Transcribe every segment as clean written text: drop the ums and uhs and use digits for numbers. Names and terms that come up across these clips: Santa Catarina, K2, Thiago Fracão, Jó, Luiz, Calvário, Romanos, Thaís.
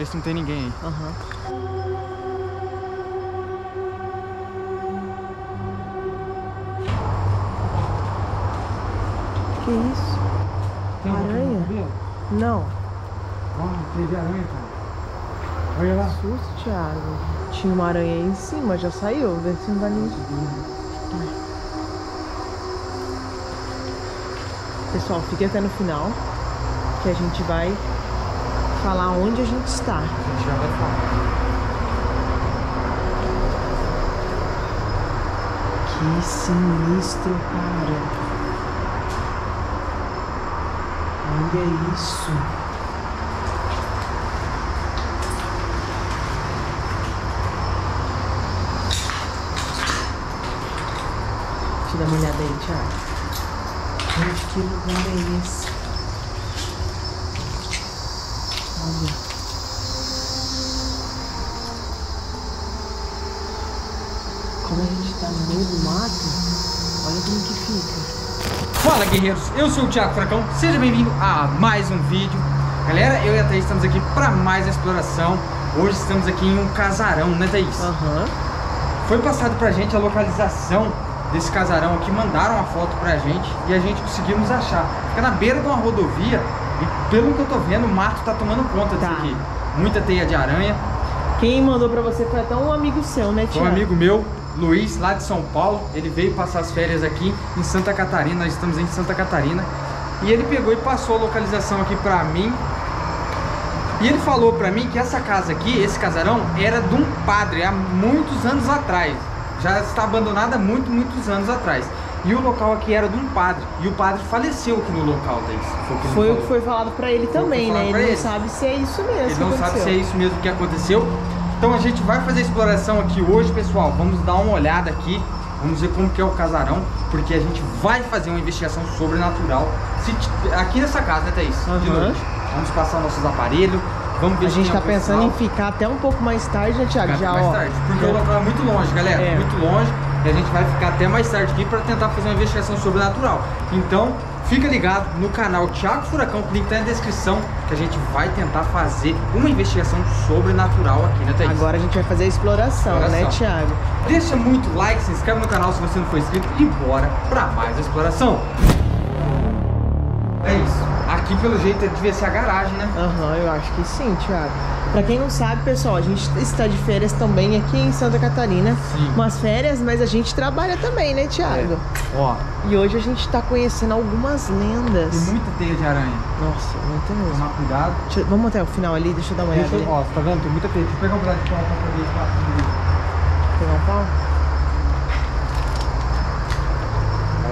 ver se não tem ninguém aí. Que isso? Tem aranha? Não. Ah, teve aranha, cara. Olha lá. Que susto, Thiago. Tinha uma aranha aí em cima, já saiu. Vê se não vai nem... Pessoal, fique até no final, que a gente vai falar onde a gente está. A gente já vai falar. Que sinistro, cara. Olha isso. Deixa eu dar uma olhada aí, Thiago. Gente, que lugar é esse? Olha. Como a gente tá no meio do mato, olha como que fica. Fala, guerreiros, eu sou o Thiago Fracão, seja bem-vindo a mais um vídeo. Galera, eu e a Thaís estamos aqui para mais uma exploração. Hoje estamos aqui em um casarão, né, Thaís? Foi passado pra gente a localização desse casarão aqui, mandaram uma foto pra gente e a gente conseguimos achar. Fica na beira de uma rodovia e pelo que eu tô vendo, o mato tá tomando conta disso aqui. Muita teia de aranha. Quem mandou pra você foi até um amigo seu, né, Thiago? Um amigo meu, Luiz, lá de São Paulo. Ele veio passar as férias aqui em Santa Catarina. Nós estamos em Santa Catarina. E ele pegou e passou a localização aqui pra mim. E ele falou pra mim que essa casa aqui, esse casarão, era de um padre há muitos anos atrás. Já está abandonada há muitos anos atrás. E o local aqui era de um padre. E o padre faleceu aqui no local, Thaís. Foi o que foi falado pra ele também, né? Ele não sabe se é isso mesmo. Ele não sabe se é isso mesmo que aconteceu. Então a gente vai fazer a exploração aqui hoje, pessoal. Vamos dar uma olhada aqui, vamos ver como que é o casarão, porque a gente vai fazer uma investigação sobrenatural aqui nessa casa, né, Thaís? De noite. Vamos passar nossos aparelhos, vamos ver. A gente tá pensando em ficar até um pouco mais tarde, né, Thiago? Já, mais tarde, porque o local é muito longe, galera, muito longe. E a gente vai ficar até mais tarde aqui para tentar fazer uma investigação sobrenatural. Então fica ligado no canal Thiago Fracão, que o link tá na descrição, que a gente vai tentar fazer uma investigação sobrenatural aqui, né, Thaís? Agora a gente vai fazer a exploração, né, Thiago? Deixa muito like, se inscreve no canal se você não for inscrito e bora pra mais a exploração. É isso. Aqui, pelo jeito, devia ser a garagem, né? Eu acho que sim, Thiago. Pra quem não sabe, pessoal, a gente está de férias também aqui em Santa Catarina. Umas férias, mas a gente trabalha também, né, Thiago? Ó. E hoje a gente tá conhecendo algumas lendas. Tem muita teia de aranha. Nossa, muita mesmo. Tomar cuidado. Vamos até o final ali, deixa eu dar uma olhada. Ó, tá vendo? Tem muita teia. Deixa eu pegar um pedaço de pau pra poder estar. Pegar um pau?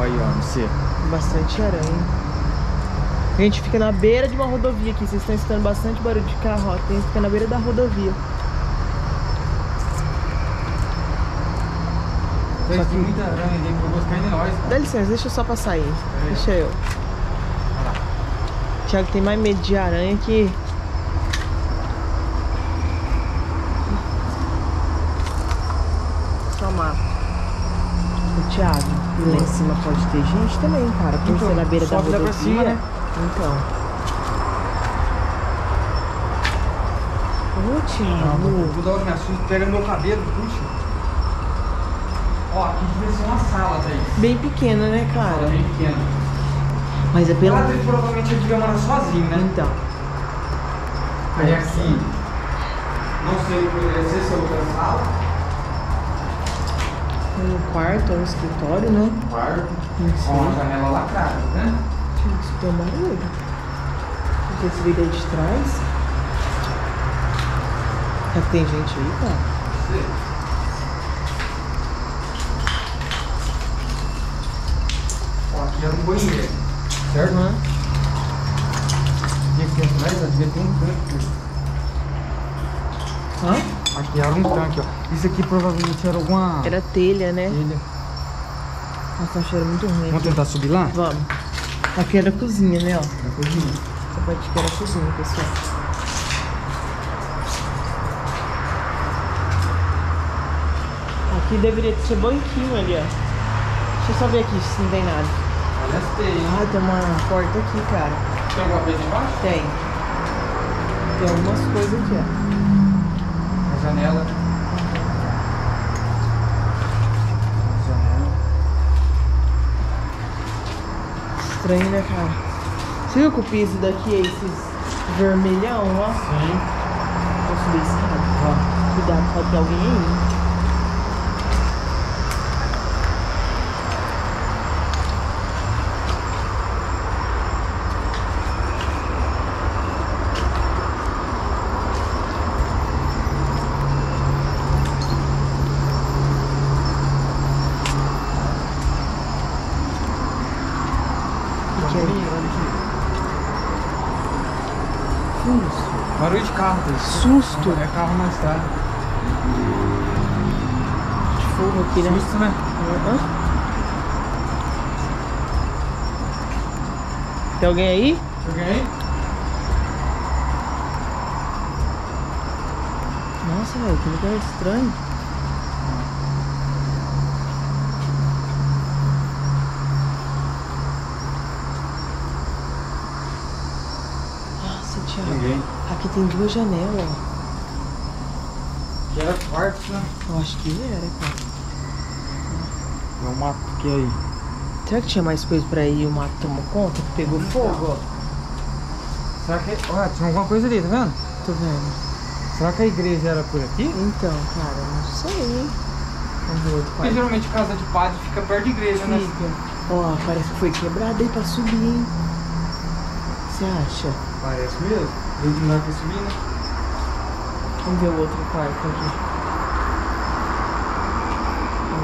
Olha aí, ó, não sei. Bastante aranha. A gente fica na beira de uma rodovia aqui. Vocês estão escutando bastante barulho de carro. A gente fica na beira da rodovia. Tem muita aranha ali pra buscar em nós. Dá licença, deixa eu só passar aí. Deixa eu. Thiago tem mais medo de aranha que... Só mato. Thiago, lá em cima pode ter gente também, cara. Porque então, na beira da rodovia. Pra cima, né? Então. Ô, Thiago. Toda hora que me assusta, pega meu cabelo, puxa. Ó, aqui devia ser uma sala, Thaís. Bem pequena, né, cara? Uma sala bem pequena. Mas é pelo... O padre provavelmente devia morar sozinho, né? Então. Aí aqui... Não sei o que poderia ser, se é outra sala. Um quarto, um escritório, né? Um quarto. Ó, uma janela lacrada, né? Isso deu barulho. Deixa esse vídeo aí de trás. Já tem gente aí, cara. Sim. Ó, aqui era um banheiro. Certo? E aqui atrás, havia um tanque. Aqui era um tanque, ó. Isso aqui provavelmente era alguma... Era telha, né? Telha. Nossa, um cheiro muito ruim. Vamos tentar subir lá? Vamos. Aqui era a cozinha, né, ó? Era a cozinha. Essa parte aqui era a cozinha, pessoal. Aqui deveria ser banquinho ali, ó. Deixa eu só ver aqui se não tem nada. Olha as telhas. Ah, tem uma porta aqui, cara. Tem alguma coisa embaixo? Tem. Tem algumas coisas aqui, ó. A janela. Estranho, né, cara? Você viu que o piso daqui é esses vermelhão, ó? Sim. Posso subir esse cara? Ó. Cuidado, pode ter alguém aí. Barulho de carro, Thaís. Susto! É carro mais tarde. De fogo aqui, né? Susto, né? Uhum. Tem alguém aí? Tem alguém aí? Nossa, velho, que lugar estranho. Nossa, Thiago. Ninguém. Aqui tem duas janelas. Que era quarto, né? Eu acho que era, cara. É o mato que é aí. Será que tinha mais coisa pra ir e o mato tomou conta? Que pegou fogo, ó. Será que... Ó, tinha alguma coisa ali, tá vendo? Tô vendo. Será que a igreja era por aqui? Então, cara, não sei, hein? Vamos ver outro quarto. Porque geralmente casa de padre fica perto de igreja, fica, né? Ó, parece que foi quebrada aí pra subir, hein? Você acha? Parece mesmo. Vem de novo pra subir, né? Vamos ver o outro quarto aqui.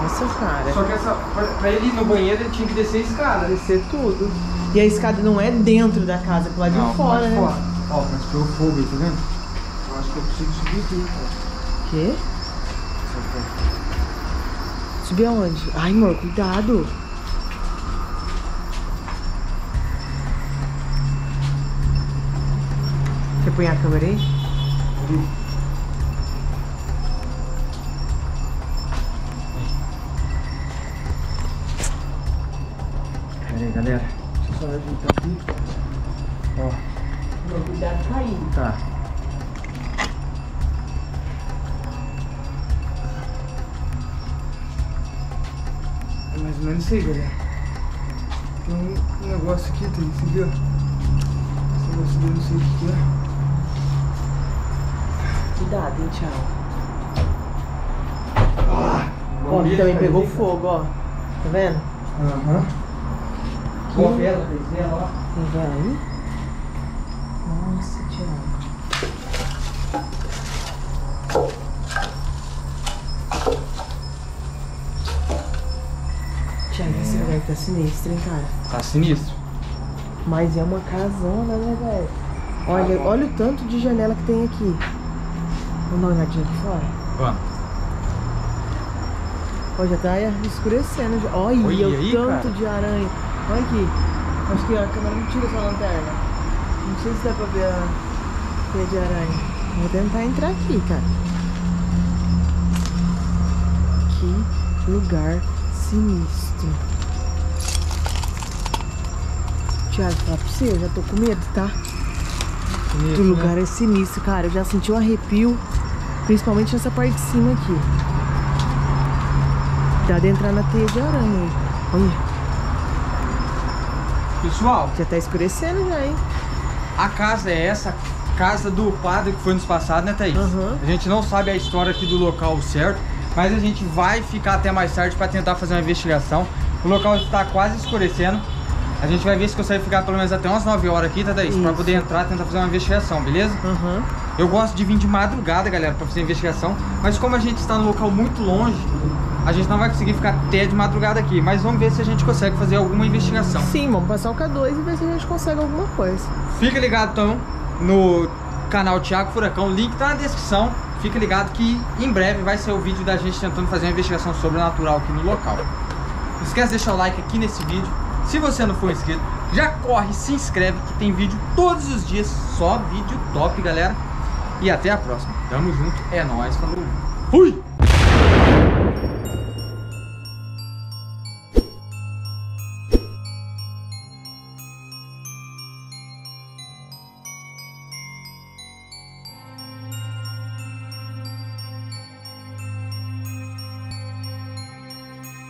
Nossa, cara. Só que essa, pra ele ir no banheiro, ele tinha que descer a escada. Descer tudo. E a escada não é dentro da casa, é pro lado de fora, né? Fora. Ó, mas pegou fogo aí, tá vendo? Eu acho que eu consigo subir aqui. Quê? Subir aonde? Ai, amor, cuidado. Você põe a câmera aí? Pera aí, galera. Deixa eu só levantar aqui. Ó. Vou cuidar de cair. Tá. É mais ou menos isso aí, galera. Tem um negócio aqui, tem que seguir, ó. Esse negócio dele, não sei o que é. Cuidado, hein, Thiago. Ó, aqui também pegou fogo, ó. Tá vendo? Aham. Boa pedra, fez ela, ó. Tá vendo? Nossa, Thiago. Thiago, esse lugar tá sinistro, hein, cara? Tá sinistro. Mas é uma casona, né, velho? Olha, olha o tanto de janela que tem aqui. Vamos dar uma olhadinha aqui fora? Vamos. Ó, já tá escurecendo. Já. Olha o tanto de aranha. Olha aqui. Acho que a câmera não tira essa lanterna. Não sei se dá pra ver a teia de aranha. Vou tentar entrar aqui, cara. Que lugar sinistro. Thiago, fala pra você, eu já tô com medo, tá? O lugar, né? É sinistro, cara. Eu já senti um arrepio, principalmente nessa parte de cima aqui. Dá de entrar na teia de aranha aí. Olha. Pessoal, já tá escurecendo já, hein? A casa é essa, casa do padre que foi nos passados, né, Thaís? Uhum. A gente não sabe a história aqui do local certo, mas a gente vai ficar até mais tarde pra tentar fazer uma investigação. O local está quase escurecendo. A gente vai ver se consegue ficar pelo menos até umas 9 horas aqui, tá, Thaís? Isso. Pra poder entrar, tentar fazer uma investigação, beleza? Uhum. Eu gosto de vir de madrugada, galera, pra fazer investigação. Mas como a gente está num local muito longe, a gente não vai conseguir ficar até de madrugada aqui. Mas vamos ver se a gente consegue fazer alguma investigação. Sim, vamos passar o K2 e ver se a gente consegue alguma coisa. Fica ligado, então, no canal Thiago Fracão. O link tá na descrição. Fica ligado que em breve vai ser o vídeo da gente tentando fazer uma investigação sobrenatural aqui no local. Não esquece de deixar o like aqui nesse vídeo. Se você não for inscrito, já corre, se inscreve, que tem vídeo todos os dias, só vídeo top, galera. E até a próxima. Tamo junto, é nóis, falou. Fui!